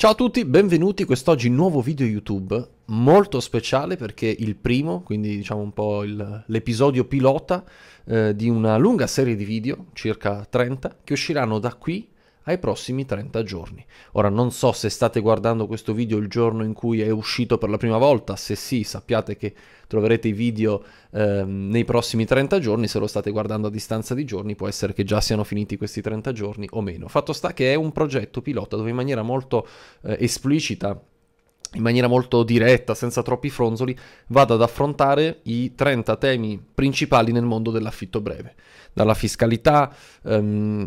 Ciao a tutti, benvenuti quest'oggi in nuovo video YouTube, molto speciale perché il primo, quindi diciamo un po' l'episodio pilota di una lunga serie di video, circa 30, che usciranno da qui ai prossimi 30 giorni. Ora non so se state guardando questo video il giorno in cui è uscito per la prima volta, se sì sappiate che troverete i video nei prossimi 30 giorni, se lo state guardando a distanza di giorni può essere che già siano finiti questi 30 giorni o meno. Fatto sta che è un progetto pilota dove in maniera molto esplicita, in maniera molto diretta, senza troppi fronzoli, vado ad affrontare i 30 temi principali nel mondo dell'affitto breve, dalla fiscalità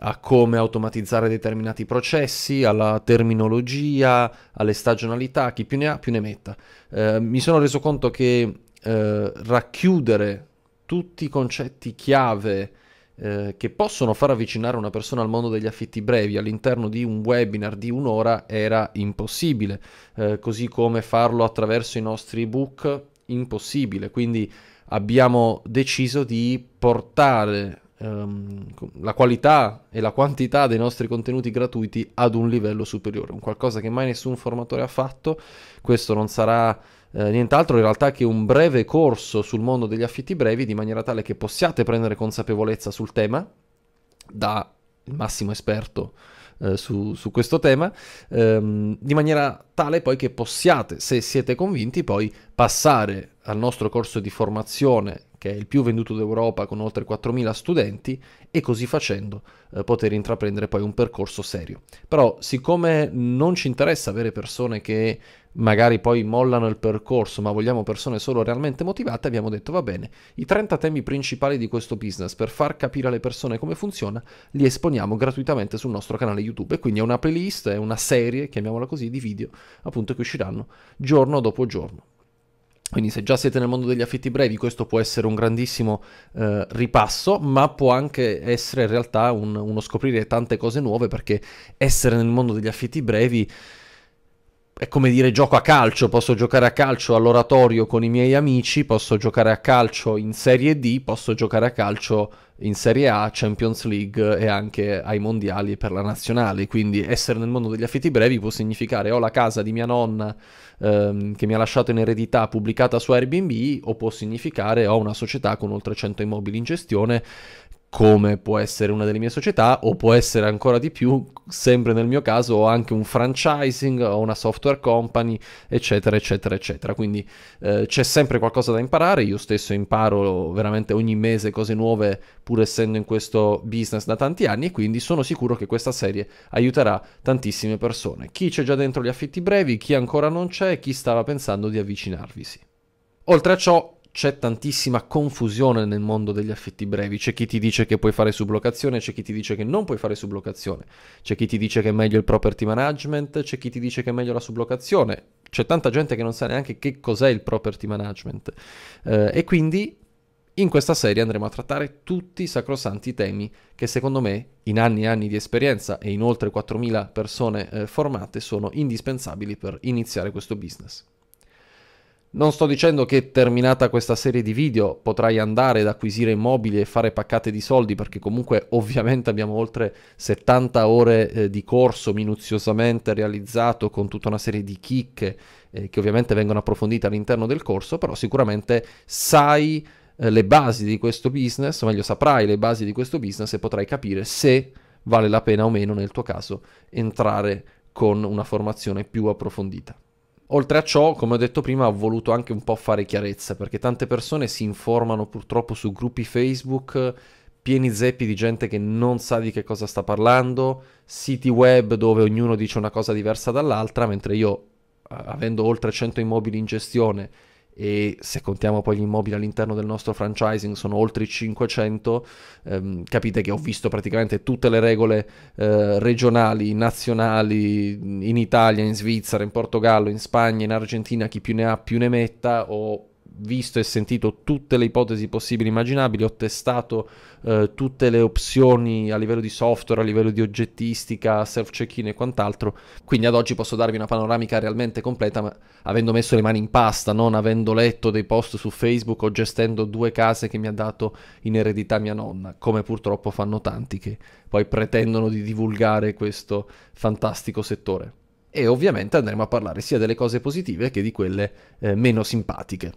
a come automatizzare determinati processi, alla terminologia, alle stagionalità, chi più ne ha più ne metta. Mi sono reso conto che racchiudere tutti i concetti chiave che possono far avvicinare una persona al mondo degli affitti brevi all'interno di un webinar di un'ora era impossibile, così come farlo attraverso i nostri ebook impossibile, quindi abbiamo deciso di portare la qualità e la quantità dei nostri contenuti gratuiti ad un livello superiore, un qualcosa che mai nessun formatore ha fatto. Questo non sarà nient'altro in realtà che un breve corso sul mondo degli affitti brevi, di maniera tale che possiate prendere consapevolezza sul tema da il massimo esperto su questo tema, di maniera tale poi che possiate, se siete convinti, poi passare al nostro corso di formazione che è il più venduto d'Europa con oltre 4.000 studenti, e così facendo poter intraprendere poi un percorso serio. Però siccome non ci interessa avere persone che magari poi mollano il percorso, ma vogliamo persone solo realmente motivate, abbiamo detto va bene, i 30 temi principali di questo business per far capire alle persone come funziona li esponiamo gratuitamente sul nostro canale YouTube, e quindi è una playlist, è una serie, chiamiamola così, di video appunto che usciranno giorno dopo giorno. Quindi se già siete nel mondo degli affitti brevi questo può essere un grandissimo ripasso, ma può anche essere in realtà uno scoprire tante cose nuove, perché essere nel mondo degli affitti brevi è come dire gioco a calcio, posso giocare a calcio all'oratorio con i miei amici, posso giocare a calcio in Serie D, posso giocare a calcio in Serie A, Champions League e anche ai mondiali per la nazionale. Quindi essere nel mondo degli affitti brevi può significare o la casa di mia nonna che mi ha lasciato in eredità pubblicata su Airbnb, o può significare ho una società con oltre 100 immobili in gestione, come può essere una delle mie società, o può essere ancora di più, sempre nel mio caso, ho anche un franchising, ho una software company, eccetera, eccetera, eccetera. Quindi c'è sempre qualcosa da imparare, io stesso imparo veramente ogni mese cose nuove, pur essendo in questo business da tanti anni, e quindi sono sicuro che questa serie aiuterà tantissime persone. Chi c'è già dentro gli affitti brevi, chi ancora non c'è, chi stava pensando di avvicinarvisi. Oltre a ciò, c'è tantissima confusione nel mondo degli affitti brevi, c'è chi ti dice che puoi fare sublocazione, c'è chi ti dice che non puoi fare sublocazione, c'è chi ti dice che è meglio il property management, c'è chi ti dice che è meglio la sublocazione, c'è tanta gente che non sa neanche che cos'è il property management, e quindi in questa serie andremo a trattare tutti i sacrosanti temi che secondo me in anni e anni di esperienza e in oltre 4.000 persone formate sono indispensabili per iniziare questo business. Non sto dicendo che terminata questa serie di video potrai andare ad acquisire immobili e fare paccate di soldi, perché comunque ovviamente abbiamo oltre 70 ore di corso minuziosamente realizzato con tutta una serie di chicche che ovviamente vengono approfondite all'interno del corso, però sicuramente sai le basi di questo business, o meglio saprai le basi di questo business, e potrai capire se vale la pena o meno nel tuo caso entrare con una formazione più approfondita. Oltre a ciò, come ho detto prima, ho voluto anche un po' fare chiarezza, perché tante persone si informano purtroppo su gruppi Facebook pieni zeppi di gente che non sa di che cosa sta parlando, siti web dove ognuno dice una cosa diversa dall'altra, mentre io, avendo oltre 100 immobili in gestione, e se contiamo poi gli immobili all'interno del nostro franchising sono oltre 500, capite che ho visto praticamente tutte le regole regionali, nazionali, in Italia, in Svizzera, in Portogallo, in Spagna, in Argentina, chi più ne ha più ne metta. Ho visto e sentito tutte le ipotesi possibili e immaginabili, ho testato tutte le opzioni a livello di software, a livello di oggettistica, self-check-in e quant'altro, quindi ad oggi posso darvi una panoramica realmente completa, ma avendo messo le mani in pasta, non avendo letto dei post su Facebook o gestendo due case che mi ha dato in eredità mia nonna, come purtroppo fanno tanti che poi pretendono di divulgare questo fantastico settore. e ovviamente andremo a parlare sia delle cose positive che di quelle meno simpatiche.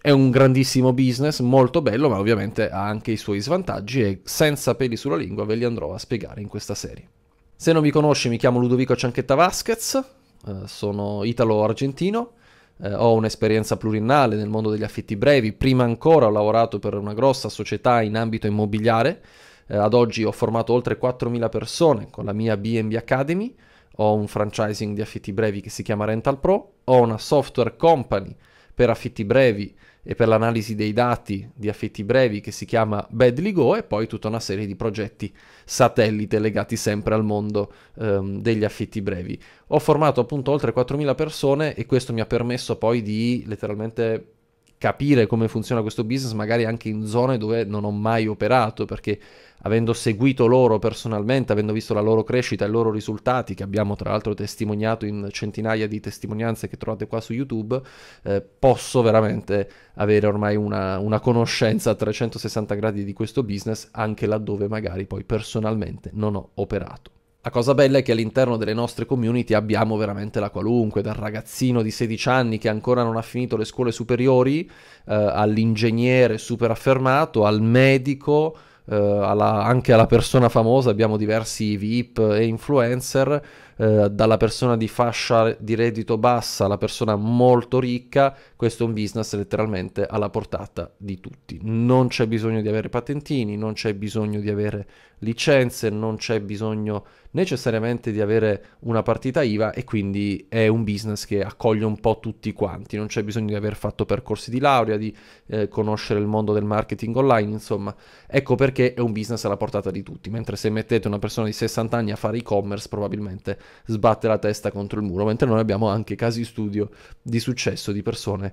È un grandissimo business, molto bello, ma ovviamente ha anche i suoi svantaggi e senza peli sulla lingua ve li andrò a spiegare in questa serie. Se non mi conosci, mi chiamo Ludovico Cianchetta Vazquez, sono italo-argentino, ho un'esperienza pluriennale nel mondo degli affitti brevi, prima ancora ho lavorato per una grossa società in ambito immobiliare, ad oggi ho formato oltre 4.000 persone con la mia BnB Academy, ho un franchising di affitti brevi che si chiama Rental Pro, ho una software company per affitti brevi e per l'analisi dei dati di affitti brevi che si chiama Bedligo e poi tutta una serie di progetti satellite legati sempre al mondo degli affitti brevi. Ho formato appunto oltre 4.000 persone e questo mi ha permesso poi di letteralmente capire come funziona questo business magari anche in zone dove non ho mai operato, perché avendo seguito loro personalmente, avendo visto la loro crescita e i loro risultati, che abbiamo tra l'altro testimoniato in centinaia di testimonianze che trovate qua su YouTube, posso veramente avere ormai una conoscenza a 360 gradi di questo business, anche laddove magari poi personalmente non ho operato. La cosa bella è che all'interno delle nostre community abbiamo veramente la qualunque, dal ragazzino di 16 anni che ancora non ha finito le scuole superiori, all'ingegnere super affermato, al medico, anche alla persona famosa, abbiamo diversi VIP e influencer, dalla persona di fascia di reddito bassa alla persona molto ricca. Questo è un business letteralmente alla portata di tutti. Non c'è bisogno di avere patentini, non c'è bisogno di avere licenze, non c'è bisogno necessariamente di avere una partita IVA e quindi è un business che accoglie un po' tutti quanti. Non c'è bisogno di aver fatto percorsi di laurea, di conoscere il mondo del marketing online, insomma. Ecco perché è un business alla portata di tutti, mentre se mettete una persona di 60 anni a fare e-commerce probabilmente sbatte la testa contro il muro, mentre noi abbiamo anche casi studio di successo di persone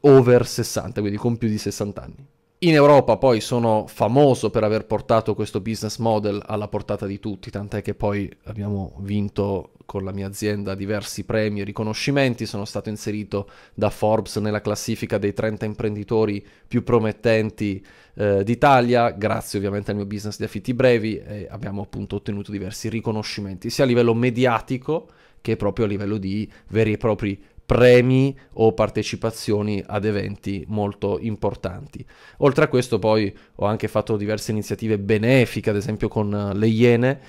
over 60, quindi con più di 60 anni. In Europa poi sono famoso per aver portato questo business model alla portata di tutti, tant'è che poi abbiamo vinto con la mia azienda diversi premi e riconoscimenti, sono stato inserito da Forbes nella classifica dei 30 imprenditori più promettenti d'Italia, grazie ovviamente al mio business di affitti brevi, e abbiamo appunto ottenuto diversi riconoscimenti, sia a livello mediatico che proprio a livello di veri e propri premi o partecipazioni ad eventi molto importanti. Oltre a questo poi ho anche fatto diverse iniziative benefiche, ad esempio con le Iene,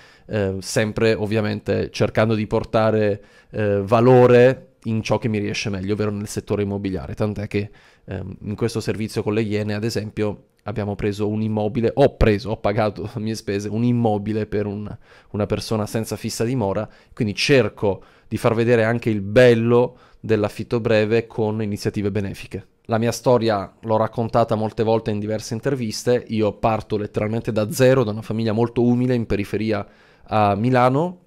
sempre ovviamente cercando di portare valore in ciò che mi riesce meglio, ovvero nel settore immobiliare, tant'è che in questo servizio con le Iene, ad esempio, abbiamo preso un immobile, ho pagato a mie spese un immobile per una persona senza fissa dimora, quindi cerco di far vedere anche il bello dell'affitto breve con iniziative benefiche. La mia storia l'ho raccontata molte volte in diverse interviste, io parto letteralmente da zero, da una famiglia molto umile in periferia a Milano,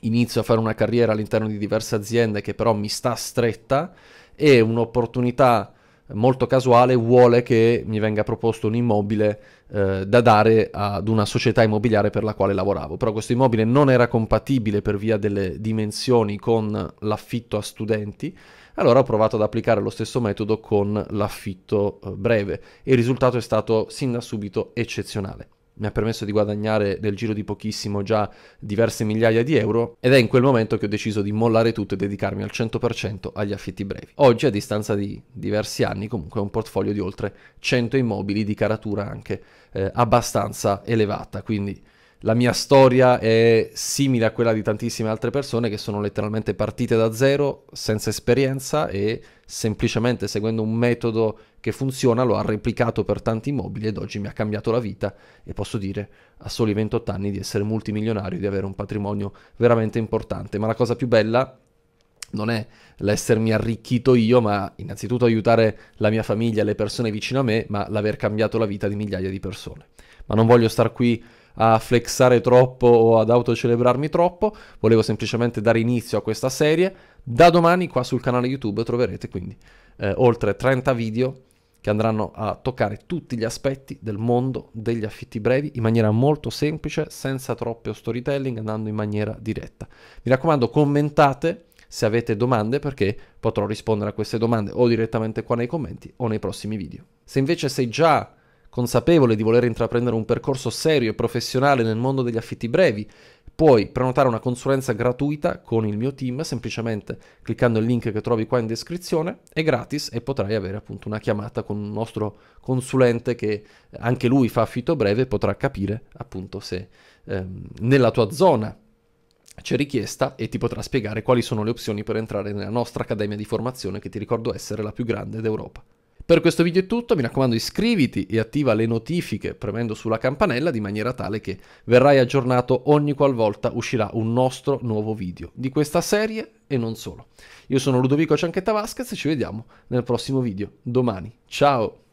inizio a fare una carriera all'interno di diverse aziende che però mi sta stretta e un'opportunità molto casuale vuole che mi venga proposto un immobile da dare ad una società immobiliare per la quale lavoravo, però questo immobile non era compatibile per via delle dimensioni con l'affitto a studenti, allora ho provato ad applicare lo stesso metodo con l'affitto breve e il risultato è stato sin da subito eccezionale. Mi ha permesso di guadagnare nel giro di pochissimo già diverse migliaia di euro ed è in quel momento che ho deciso di mollare tutto e dedicarmi al 100% agli affitti brevi. Oggi, a distanza di diversi anni, comunque ho un portfolio di oltre 100 immobili di caratura anche abbastanza elevata, quindi la mia storia è simile a quella di tantissime altre persone che sono letteralmente partite da zero, senza esperienza e semplicemente seguendo un metodo che funziona lo ha replicato per tanti immobili ed oggi mi ha cambiato la vita e posso dire a soli 28 anni di essere multimilionario, di avere un patrimonio veramente importante. Ma la cosa più bella non è l'essermi arricchito io, ma innanzitutto aiutare la mia famiglia, le persone vicino a me, ma l'aver cambiato la vita di migliaia di persone. Ma non voglio star qui a flexare troppo o ad autocelebrarmi troppo, volevo semplicemente dare inizio a questa serie. Da domani qua sul canale YouTube troverete quindi oltre 30 video che andranno a toccare tutti gli aspetti del mondo degli affitti brevi in maniera molto semplice, senza troppo storytelling, andando in maniera diretta. Mi raccomando, commentate se avete domande, perché potrò rispondere a queste domande o direttamente qua nei commenti o nei prossimi video. Se invece sei già consapevole di voler intraprendere un percorso serio e professionale nel mondo degli affitti brevi, puoi prenotare una consulenza gratuita con il mio team semplicemente cliccando il link che trovi qua in descrizione. È gratis e potrai avere appunto una chiamata con un nostro consulente che anche lui fa affitto breve e potrà capire appunto se nella tua zona c'è richiesta e ti potrà spiegare quali sono le opzioni per entrare nella nostra accademia di formazione, che ti ricordo essere la più grande d'Europa. Per questo video è tutto, mi raccomando iscriviti e attiva le notifiche premendo sulla campanella, di maniera tale che verrai aggiornato ogni qualvolta uscirà un nostro nuovo video di questa serie e non solo. Io sono Ludovico Cianchetta Vazquez e ci vediamo nel prossimo video domani. Ciao!